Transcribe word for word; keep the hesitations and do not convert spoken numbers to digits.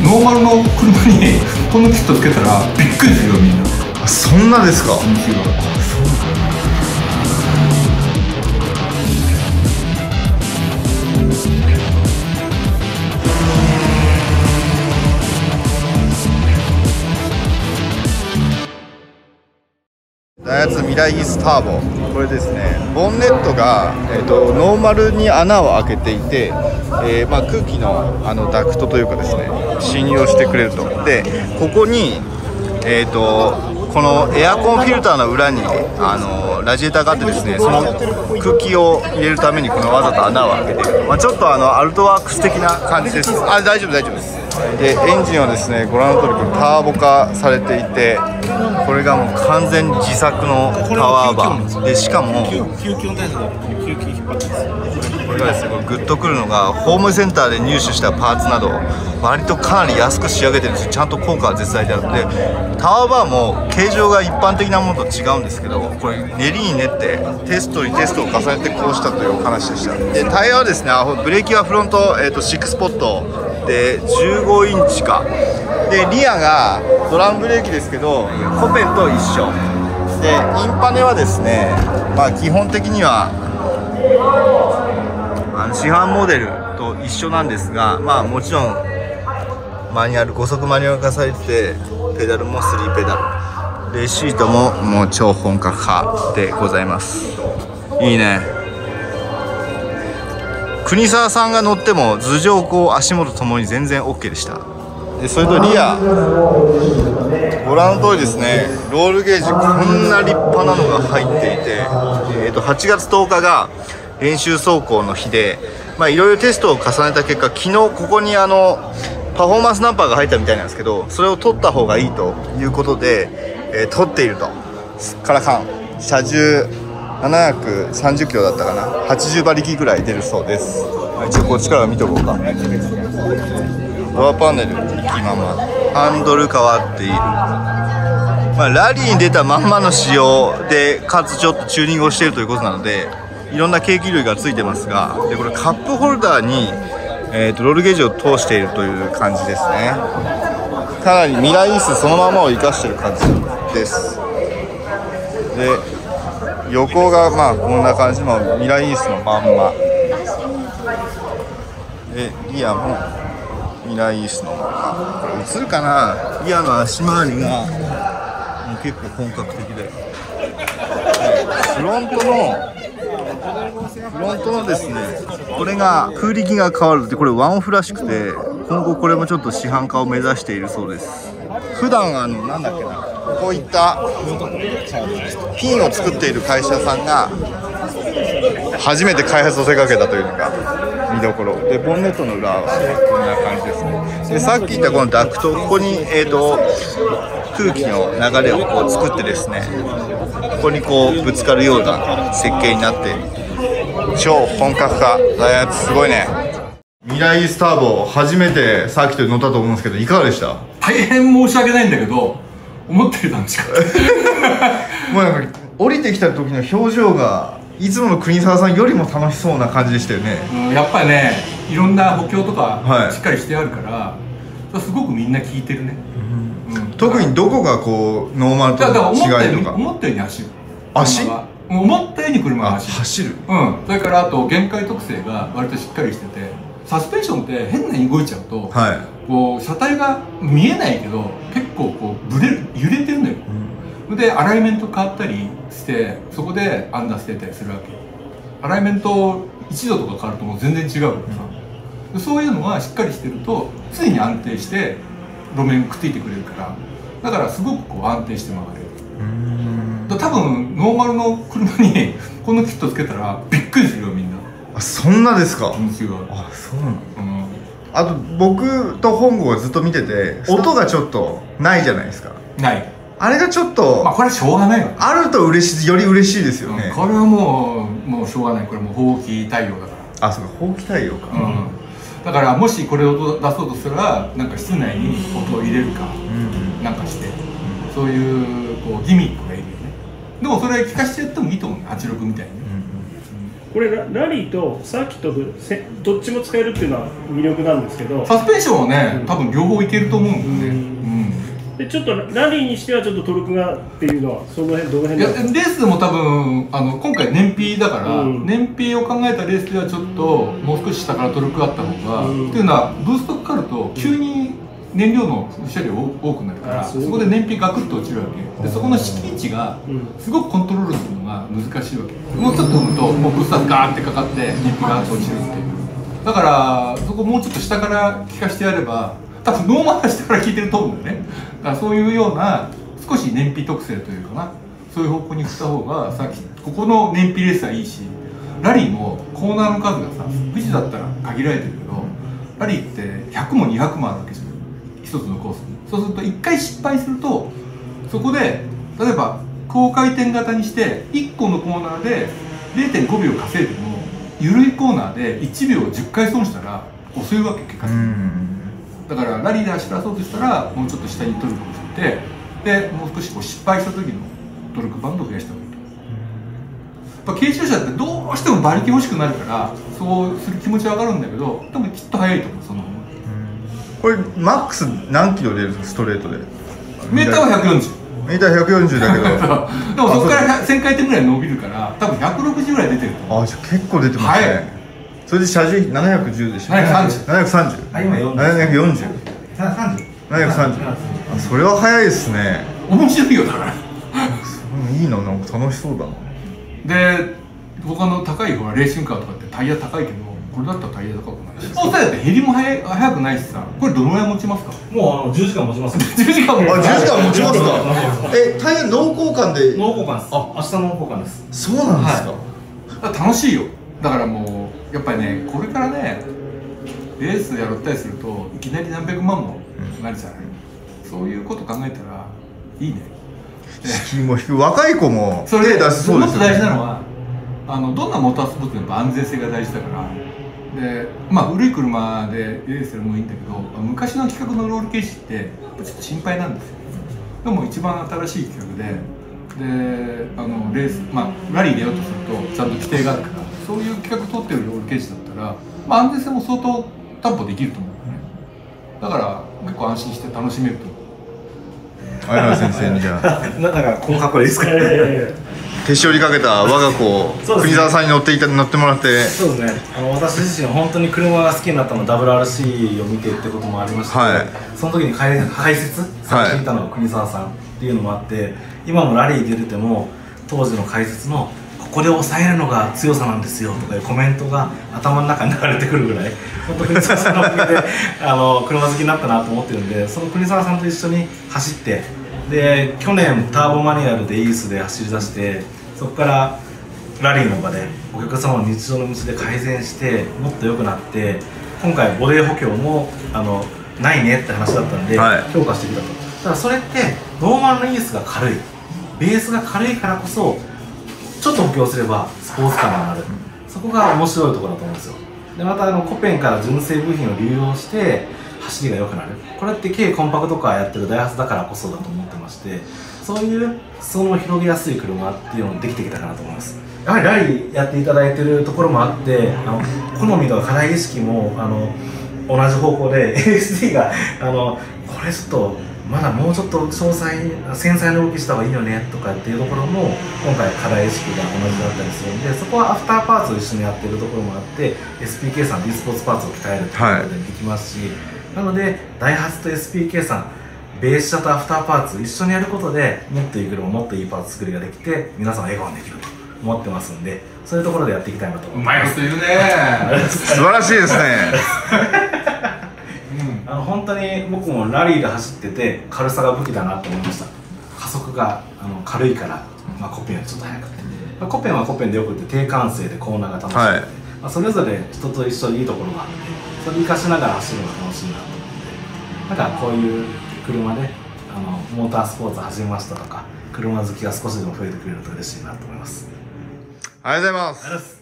ノーマルの車にこのキットつけたらびっくりするよみんな。あ、そんなですか。ダイハツ未来イースターボ、これですね、ボンネットが、えー、とノーマルに穴を開けていて、えーまあ、空気の、あのダクトというかですね、侵入をしてくれると。でここに、えー、とこのエアコンフィルターの裏にあのラジエーターがあってですね、その空気を入れるためにこのわざと穴を開けている、まあ、ちょっとあのアルトワークス的な感じです。あ、大丈夫大丈夫です。でエンジンはですね、ご覧の通りこれターボ化されていて、これがもう完全に自作のパワーバーで、しかもこれがですね、グッとくるのがホームセンターで入手したパーツなど割とかなり安く仕上げてるんですよ。ちゃんと効果は絶大であるので、タワーバーも形状が一般的なものと違うんですけど、これ練りに練ってテストにテストを重ねてこうしたというお話でした。でタイヤはですね、ブレーキはフロント、えー、とろくスポットでじゅうごインチかで、リアがドラムブレーキですけどコペンと一緒で、インパネはですね、まあ、基本的にはあの市販モデルと一緒なんですが、まあ、もちろんマニュアルご速マニュアル化されてて、ペダルもスリーペダルで、シートももう超本格派でございます。いいね。国沢さんが乗っても頭上こう足元ともに全然 OK でした。でそれとリア、ご覧の通りですね、ロールゲージこんな立派なのが入っていて、えー、とはちがつとおかが練習走行の日で、いろいろテストを重ねた結果、昨日ここにあのパフォーマンスナンバーが入ったみたいなんですけど、それを取った方がいいということで、えー、取っていると。カラカン車重ななひゃくさんじゅっキロだったかな、はちじゅうばりきぐらい出るそうです。一応こっちから見とこうか。ドアパネルいきまま、ハンドル変わっている、まあ、ラリーに出たまんまの仕様で、かつちょっとチューニングをしているということなので、いろんな計器類がついてますが、でこれカップホルダーに、えー、とロールゲージを通しているという感じですね。かなり未来イースそのままを生かしている感じです。で横がまあこんな感じのミライイースのまんまで、リアもミライイースのまんま。これ映るかな、リアの足回りがもう結構本格的で、フロントのフロントのですね、これが空力が変わるって、これワンオフらしくて、今後これもちょっと市販化を目指しているそうです。普段あのなんだっけな、こういったピンを作っている会社さんが初めて開発を手掛けたというのが見どころで、ボンネットの裏はこんな感じですね。でさっき言ったこのダクト、ここに、えー、と空気の流れをこう作ってですね、ここにこうぶつかるような設計になっている。超本格化、ダイハツすごいね。未来イースターボ初めてサーキットに乗ったと思うんですけど、いかがでした？大変申し訳ないんだけど、思ってる感じかもうなんか降りてきた時の表情がいつもの国沢さんよりも楽しそうな感じでしたよね、うん、やっぱりね、いろんな補強とかしっかりしてあるから、はい、すごくみんな効いてるね、うんうん、特にどこがこうノーマルとの違いとか、思ったように走る、足思ったように車が走る、うん、それからあと限界特性が割としっかりしてて、サスペンションって変なに動いちゃうと、はい、こう車体が見えないけど結構こうブレる、揺れてるんだよ、うん、でアライメント変わったりして、そこでアンダーステーたりするわけ。アライメントいちどとか変わるともう全然違う、うん、そういうのはしっかりしてると常に安定して路面くっついてくれるから、だからすごくこう安定して曲がれる。だ多分ノーマルの車にこのキットつけたらびっくりするよみんな。あ、そんなですか。あ、そうなの、うん、あと僕と本郷がずっと見てて、音がちょっとないじゃないですか。ない、あれがちょっと、まあこれはしょうがないわ。あると嬉しい、より嬉しいですよね、うん、これはもうもうしょうがない、これもう法規対応だから。あ、そうか、法規対応か、うん、だからもしこれを出そうとしたらなんか室内に音を入れるか、うん、なんかして、うん、そういうこうギミックがいるよね。でもそれ聞かせてやってもいいと思うね、はちろくみたいに。これラリーとサーキットどっちも使えるっていうのは魅力なんですけど、サスペンションはね、うん、多分両方いけると思うんで、うん、でちょっとラリーにしてはちょっとトルクがっていうのはその辺どの辺ですか？いやレースでも多分あの今回燃費だから、うん、燃費を考えたレースではちょっともう少し下からトルクあった方が、うん、っていうのはブーストかかると急に燃料の処理が多くなるから、そこで燃費ガクッと落ちるわけで、そこの敷地がすごくコントロールするのが難しいわけ、うん、もうちょっと踏むともうブースターガーってかかって燃費が落ちるっていう、だからそこもうちょっと下から効かしてやれば多分ノーマルは下から効いてると思うんだよね。だからそういうような少し燃費特性というかな、そういう方向に振った方がさっきここの燃費レースはいいし、ラリーもコーナーの数がさ富士だったら限られてるけど、ラリーってひゃくもにひゃくもあるわけじゃん、一つのコースに。そうするといっかい失敗すると、そこで例えば高回転型にしていっこのコーナーで れいてんごびょう稼いでも緩いコーナーでいちびょうじゅっかい損したら遅いわけ、結果的に。だからラリーで走らそうとしたらもうちょっと下にトルクを振って、でもう少しこう失敗した時のトルクバンドを増やした方がいいと。やっぱ軽自動車ってどうしても馬力欲しくなるから、そうする気持ちは上がるんだけど、でもきっと速いと思う、その方が。これマックス何キロ出るんですか、ストレートで？メーターはひゃくよんじゅう。メーターひゃくよんじゅうだけどでもそこからせんかいてんぐらい伸びるから多分ひゃくろくじゅうぐらい出てると思う。あ、じゃあ結構出てますね、はい、それで車重ななひゃくじゅうでしょ、ななひゃくさんじゅう、ななひゃくよんじゅう、ななひゃくさんじゅう、それは速いですね。面白いよ、だからいいな、なんか楽しそうだな。で他の高いほらレーシングカーとかってタイヤ高いけど、これだったらタイヤ高くないし、スポーツタイヤって減りも速くないしさ、これどのぐらい持ちますか？もうあのじゅうじかん持ちます。じゅうじかんも。あ、じゅうじかん持ちますか？え、タイヤ濃厚感で？濃厚感です。あ、明日濃厚感です。そうなんですか。楽しいよ。だからもうやっぱりね、これからね、レースやろったりするといきなり何百万もなるじゃない。そういうこと考えたらいいね。資金も引く、若い子も手出しそうですよね。もっと大事なのは、あのどんなモータースポーツでも安全性が大事だから。でまあ、古い車でレースするのもいいんだけど、昔の企画のロールケージってちょっと心配なんですよ。でも一番新しい企画で、であのレース、まあ、ラリー出ようとするとちゃんと規定があるから、そういう企画通ってるロールケージだったら、まあ、安全性も相当担保できると思うよね。だから結構安心して楽しめると思う。綾原先生にじゃあなんだかこの格好でいいですか？手塩にかけた我が子を国沢さんに乗っていた、乗ってもらって。そうですね、あの私自身本当に車が好きになったの ダブリューアールシー を見てってこともありまして、はい、その時に解説されていたのが国沢さんっていうのもあって、今もラリー出てても当時の解説のここで抑えるのが強さなんですよとかいうコメントが頭の中に流れてくるぐらい、本当に国沢さんのおかげであの車好きになったなと思ってるんで、その国沢さんと一緒に走って、で去年ターボマニュアルでイースで走り出して、そこからラリーの場でお客様の日常の道で改善してもっと良くなって、今回ボディ補強もあのないねって話だったんで、はい、強化してきたと。ただそれってノーマルのイースが軽い、ベースが軽いからこそちょっと補強すればスポーツカーになる、そこが面白いところだと思うんですよ。でまたあのコペンから純正部品を流用して走りが良くなる、これって軽コンパクトカーやってるダイハツだからこそだと思ってまして、そういう裾野を広げやすい車っていうのもできてきたかなと思います。やはりラリーやっていただいてるところもあって、あの好みとか課題意識もあの同じ方向で エルエスディー があのこれちょっとまだもうちょっと詳細繊細な動きした方がいいよねとかっていうところも今回課題意識が同じだったりするんで、そこはアフターパーツを一緒にやってるところもあって エスピーケー さん D スポーツパーツを鍛えるっていうことでできますし、はい、なのでダイハツと エスピーケー さんベース車とアフターパーツ一緒にやることでもっといい車、もっといいパーツ作りができて皆さん笑顔にできると思ってますんで、そういうところでやっていきたいなと思います。うまいこと言うね素晴らしいですね、うん、あの本当に僕もラリーで走ってて軽さが武器だなと思いました。加速があの軽いから、まあ、コペンはちょっと速くて、まあ、コペンはコペンでよくて低感性でコーナーが楽しくて、はい、まあ、それぞれ人と一緒にいいところがあってそれを生かしながら走るのが楽しいなと思って、なんかこういう車であのモータースポーツ始めましたとか、車好きが少しでも増えてくれると嬉しいなと思います。ありがとうございます。